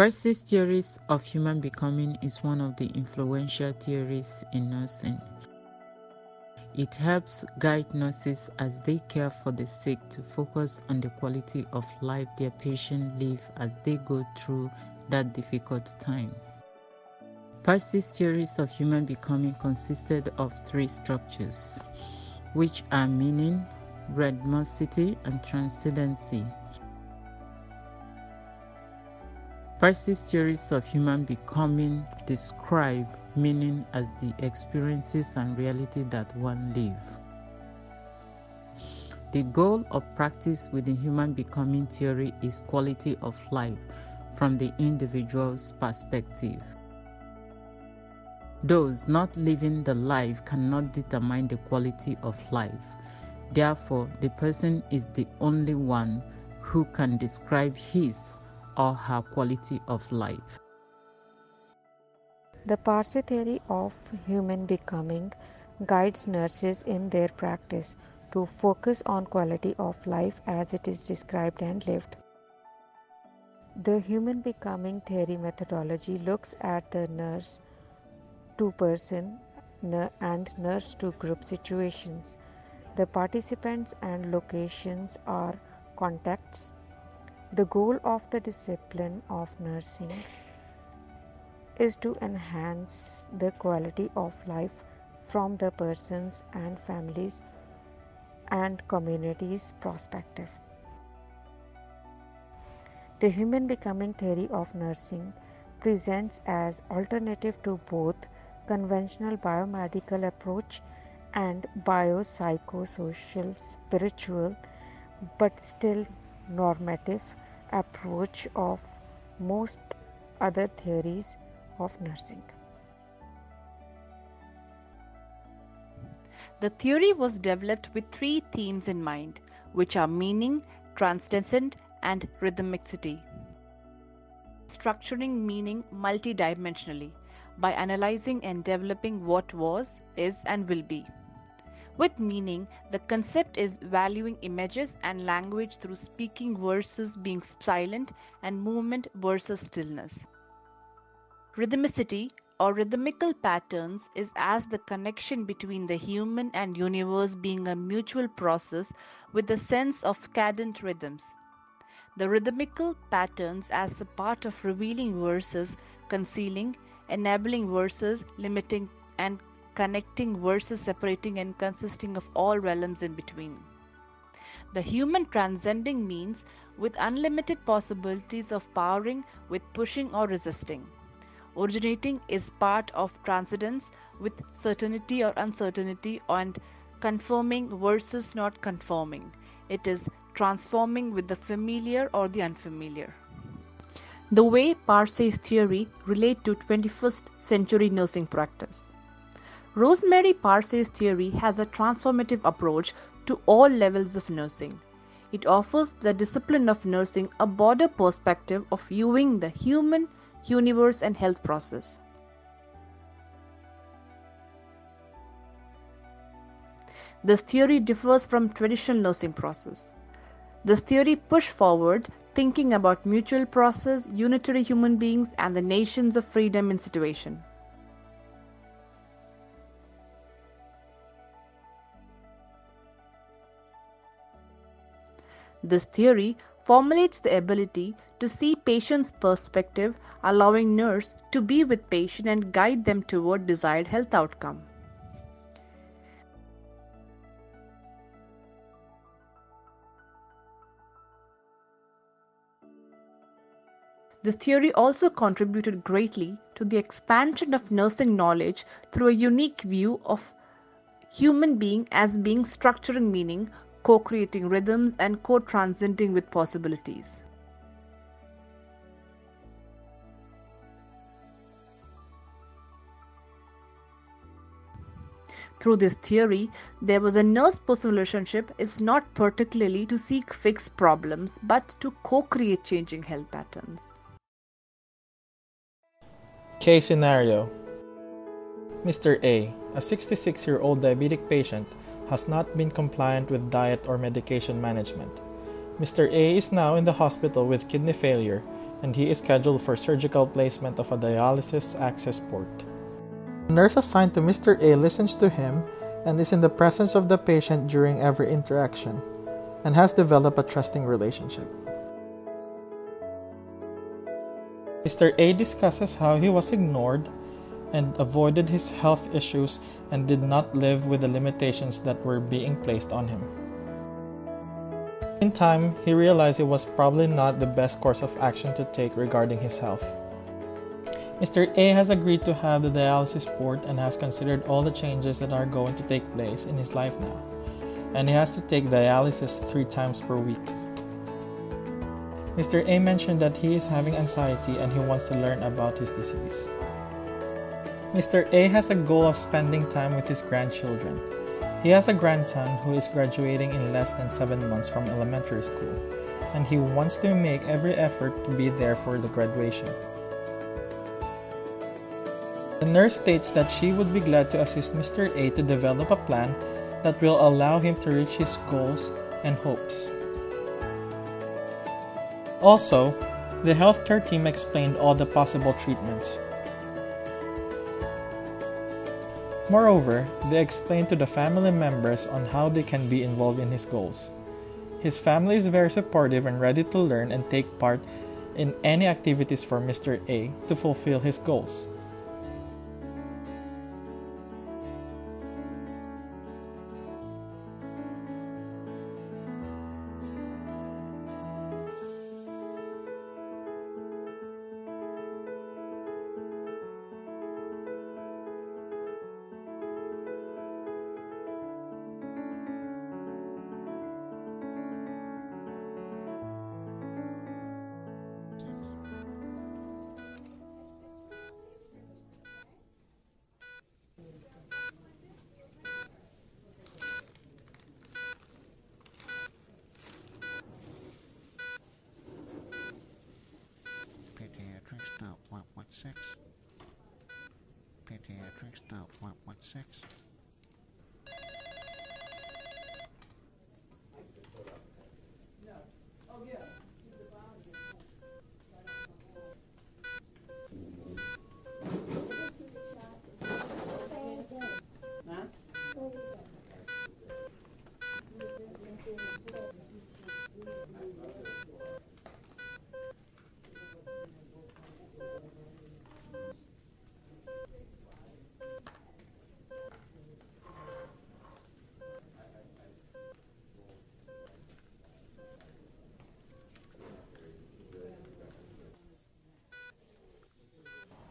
Parse's Theories of Human Becoming is one of the influential theories in nursing. It helps guide nurses as they care for the sick to focus on the quality of life their patients live as they go through that difficult time. Parse's Theories of Human Becoming consisted of three structures, which are meaning, randomicity, and transcendency. Parse's Theories of Human Becoming describe meaning as the experiences and reality that one lives. The goal of practice within human becoming theory is quality of life from the individual's perspective. Those not living the life cannot determine the quality of life. Therefore, the person is the only one who can describe his or her quality of life. The Parse theory of human becoming guides nurses in their practice to focus on quality of life as it is described and lived. The human becoming theory methodology looks at the nurse to person and nurse to group situations. The participants and locations are contexts. The goal of the discipline of nursing is to enhance the quality of life from the person's and families and communities' perspective. The human becoming theory of nursing presents as alternative to both conventional biomedical approach and biopsychosocial, spiritual, but still normative approach of most other theories of nursing. The theory was developed with three themes in mind, which are meaning, transcendence, and rhythmicity. Structuring meaning multidimensionally by analyzing and developing what was, is, and will be. With meaning, the concept is valuing images and language through speaking versus being silent and movement versus stillness. Rhythmicity or rhythmical patterns is as the connection between the human and universe being a mutual process with a sense of cadent rhythms. The rhythmical patterns as a part of revealing versus concealing, enabling versus limiting, and connecting versus separating, and consisting of all realms in between. The human transcending means with unlimited possibilities of powering with pushing or resisting. Originating is part of transcendence with certainty or uncertainty and conforming versus not conforming. It is transforming with the familiar or the unfamiliar. The way Parse's theory relates to 21st century nursing practice. Rosemary Parse's theory has a transformative approach to all levels of nursing. It offers the discipline of nursing a broader perspective of viewing the human, universe, and health process. This theory differs from traditional nursing process. This theory pushed forward thinking about mutual process, unitary human beings, and the nations of freedom in situation. This theory formulates the ability to see patient's perspective, allowing nurse to be with patient and guide them toward desired health outcome. This theory also contributed greatly to the expansion of nursing knowledge through a unique view of human being as being structuring meaning, co-creating rhythms, and co-transcending with possibilities. Through this theory, there was a nurse-person relationship is not particularly to seek fixed problems, but to co-create changing health patterns. Case scenario. Mr. A, a 66-year-old diabetic patient, has not been compliant with diet or medication management. Mr. A is now in the hospital with kidney failure and he is scheduled for surgical placement of a dialysis access port. The nurse assigned to Mr. A listens to him and is in the presence of the patient during every interaction and has developed a trusting relationship. Mr. A discusses how he was ignored and avoided his health issues and did not live with the limitations that were being placed on him. In time, he realized it was probably not the best course of action to take regarding his health. Mr. A has agreed to have the dialysis port and has considered all the changes that are going to take place in his life now, and he has to take dialysis 3 times per week. Mr. A mentioned that he is having anxiety and he wants to learn about his disease. Mr. A has a goal of spending time with his grandchildren. He has a grandson who is graduating in less than 7 months from elementary school, and he wants to make every effort to be there for the graduation. The nurse states that she would be glad to assist Mr. A to develop a plan that will allow him to reach his goals and hopes. Also, the healthcare team explained all the possible treatments. Moreover, they explained to the family members on how they can be involved in his goals. His family is very supportive and ready to learn and take part in any activities for Mr. A to fulfill his goals. Pediatrics now 116.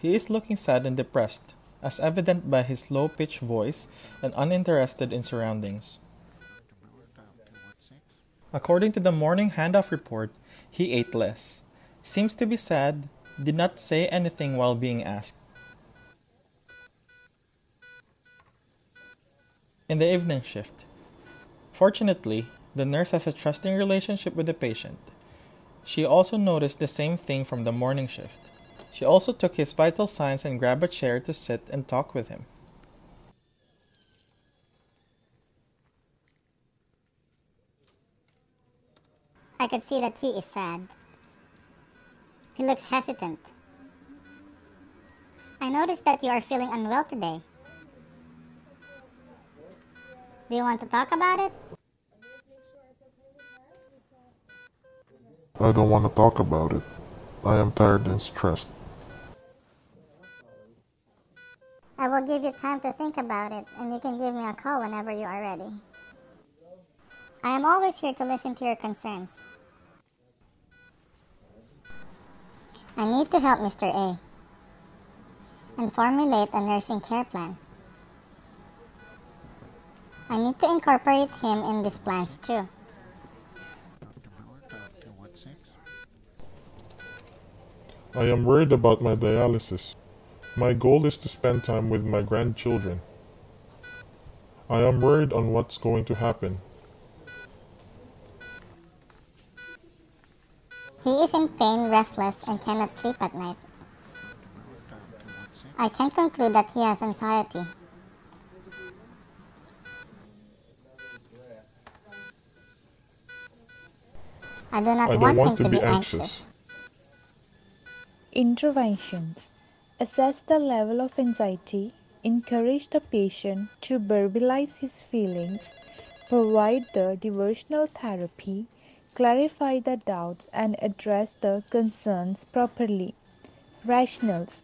He is looking sad and depressed, as evident by his low-pitched voice and uninterested in surroundings. According to the morning handoff report, he ate less, seems to be sad, did not say anything while being asked. In the evening shift, fortunately, the nurse has a trusting relationship with the patient. She also noticed the same thing from the morning shift. She also took his vital signs and grabbed a chair to sit and talk with him. I could see that he is sad. He looks hesitant. I noticed that you are feeling unwell today. Do you want to talk about it? I don't want to talk about it. I am tired and stressed. I will give you time to think about it, and you can give me a call whenever you are ready. I am always here to listen to your concerns. I need to help Mr. A and formulate a nursing care plan. I need to incorporate him in these plans too. I am worried about my dialysis. My goal is to spend time with my grandchildren. I am worried on what's going to happen. He is in pain, restless, and cannot sleep at night. I can conclude that he has anxiety. I do not want him to be anxious. Interventions: assess the level of anxiety, encourage the patient to verbalize his feelings, provide the diversional therapy, clarify the doubts and address the concerns properly. Rationals: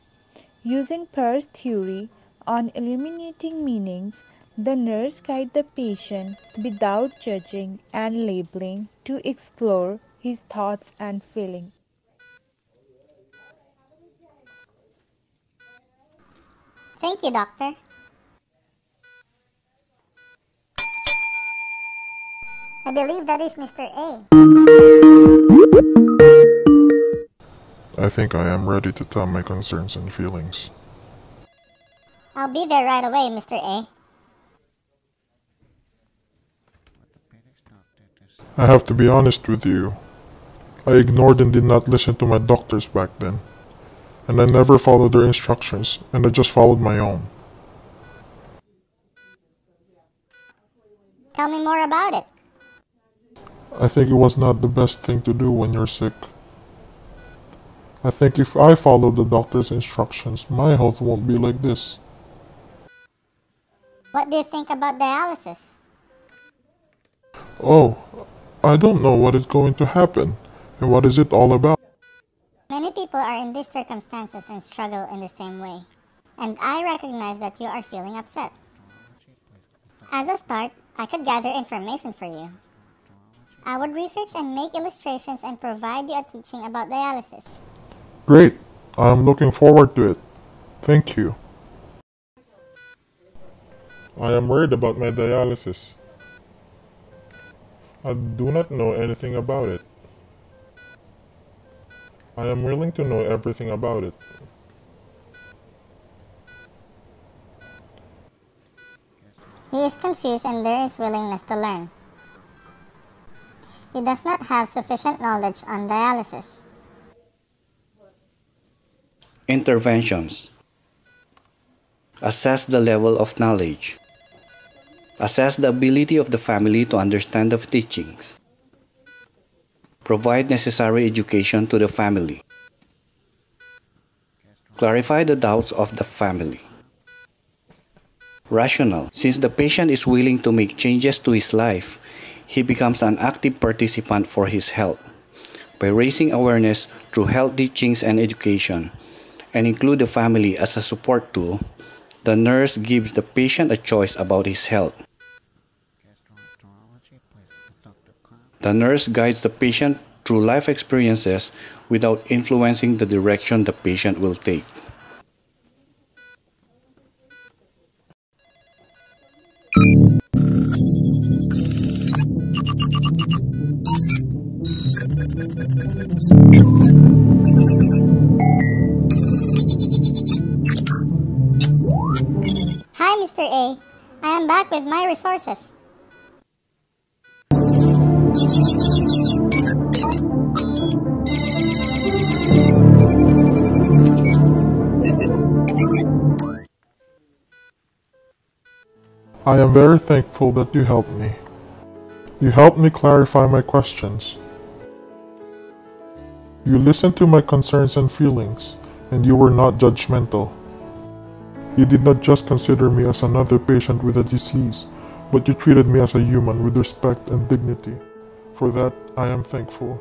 using Parse's theory on eliminating meanings, the nurse guides the patient without judging and labeling to explore his thoughts and feelings. Thank you, Doctor. I believe that is Mr. A. I think I am ready to tell my concerns and feelings. I'll be there right away, Mr. A. I have to be honest with you. I ignored and did not listen to my doctors back then. And I never followed their instructions, and I just followed my own. Tell me more about it. I think it was not the best thing to do when you're sick. I think if I follow the doctor's instructions, my health won't be like this. What do you think about dialysis? Oh, I don't know what is going to happen, and what is it all about? Many people are in these circumstances and struggle in the same way, and I recognize that you are feeling upset. As a start, I could gather information for you. I would research and make illustrations and provide you a teaching about dialysis. Great! I am looking forward to it. Thank you. I am worried about my dialysis. I do not know anything about it. I am willing to know everything about it. He is confused and there is willingness to learn. He does not have sufficient knowledge on dialysis. Interventions: assess the level of knowledge. Assess the ability of the family to understand the teachings. Provide necessary education to the family. Clarify the doubts of the family. Rational: since the patient is willing to make changes to his life, he becomes an active participant for his health. By raising awareness through health teachings and education, and include the family as a support tool, the nurse gives the patient a choice about his health. The nurse guides the patient through life experiences without influencing the direction the patient will take. Hi, Mr. A. I am back with my resources. I am very thankful that you helped me. You helped me clarify my questions. You listened to my concerns and feelings, and you were not judgmental. You did not just consider me as another patient with a disease, but you treated me as a human with respect and dignity. For that, I am thankful.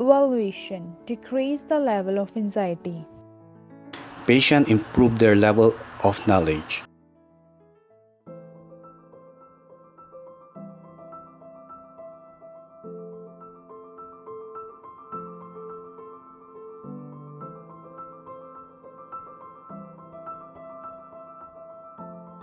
Evaluation: decrease the level of anxiety. Patient improve their level of knowledge.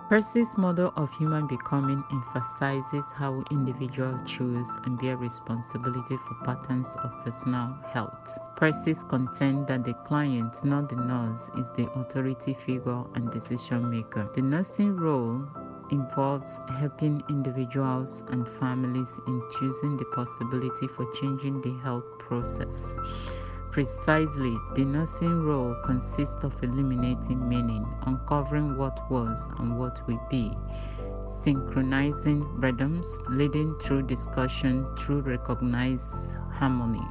Parse's model of human becoming emphasizes how individuals choose and bear responsibility for patterns of personal health. Parse's contends that the client, not the nurse, is the authority figure and decision maker. The nursing role involves helping individuals and families in choosing the possibility for changing the health process. Precisely, the nursing role consists of eliminating meaning, uncovering what was and what will be, synchronizing rhythms, leading through discussion through recognized harmony,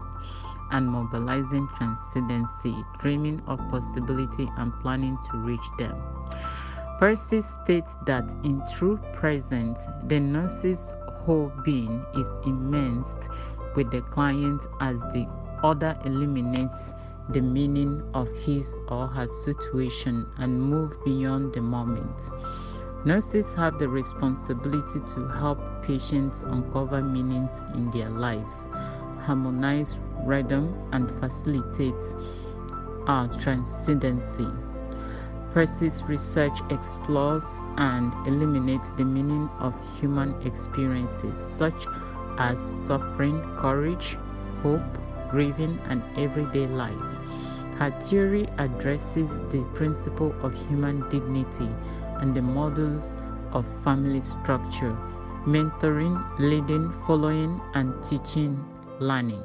and mobilizing transcendency, dreaming of possibility and planning to reach them. Parse states that in true presence, the nurse's whole being is immersed with the client as the other eliminates the meaning of his or her situation and move beyond the moment. Nurses have the responsibility to help patients uncover meanings in their lives, harmonize rhythm, and facilitate our transcendency. Parse's research explores and eliminates the meaning of human experiences such as suffering, courage, hope, grieving, and everyday life. Her theory addresses the principle of human dignity and the models of family structure, mentoring, leading, following, and teaching learning.